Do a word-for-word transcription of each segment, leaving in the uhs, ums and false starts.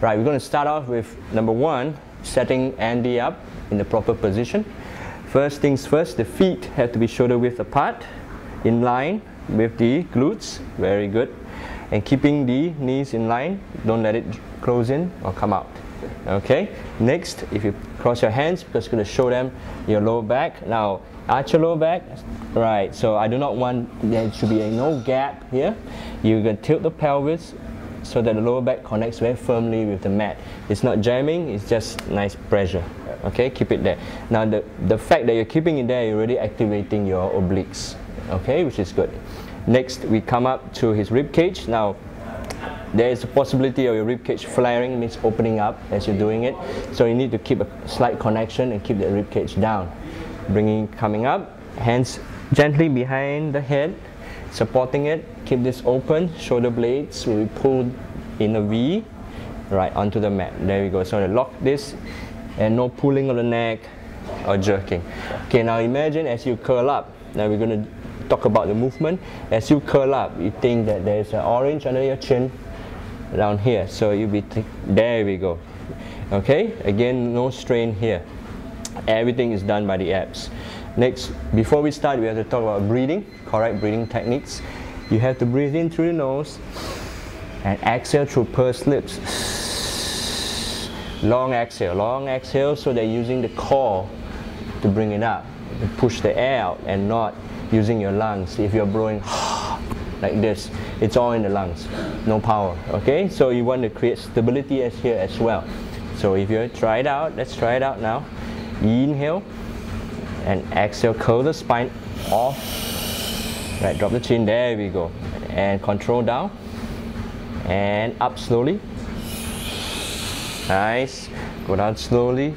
Right, we're going to start off with number one, setting Andy up in the proper position. First things first, the feet have to be shoulder width apart, in line with the glutes. Very good. And keeping the knees in line, don't let it close in or come out. Okay, next, if you cross your hands, because you're going to show them your lower back. Now, arch your lower back. Right, so I do not want there to be a no gap here. You're going to tilt the pelvis, so that the lower back connects very firmly with the mat. It's not jamming, it's just nice pressure. Okay, keep it there. Now the, the fact that you're keeping it there, you're already activating your obliques. Okay, which is good. Next, we come up to his rib cage. Now, there is a possibility of your rib cage flaring, means opening up as you're doing it. So you need to keep a slight connection and keep the rib cage down. Bringing, coming up, hands gently behind the head, supporting it. Keep this open, shoulder blades will be pulled in a V right onto the mat. There we go. So I lock this and no pulling of the neck or jerking. Okay, now imagine as you curl up. Now we're going to talk about the movement. As you curl up, you think that there's an orange under your chin down here. So you'll be, there we go. Okay, again, no strain here. Everything is done by the abs. Next, before we start, we have to talk about breathing, correct breathing techniques. You have to breathe in through the nose and exhale through pursed lips. Long exhale, long exhale, so they're using the core to bring it up, to push the air out and not using your lungs. If you're blowing like this, it's all in the lungs, no power, okay? So you want to create stability as here as well. So if you try it out, let's try it out now. Inhale. And exhale, curl the spine off. Right, drop the chin, there we go. And control down. And up slowly. Nice. Go down slowly.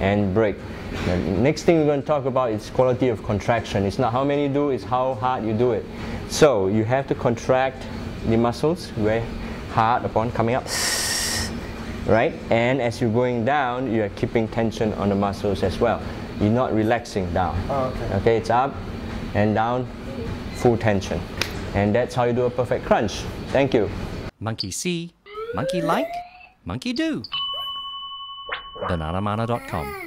And break. The next thing we're going to talk about is quality of contraction. It's not how many you do, it's how hard you do it. So, you have to contract the muscles very hard upon coming up. Right? And as you're going down, you are keeping tension on the muscles as well. You're not relaxing down. Oh, okay. Okay, it's up and down, full tension. And that's how you do a perfect crunch. Thank you. Monkey see, monkey like, monkey do. Banana Mana dot com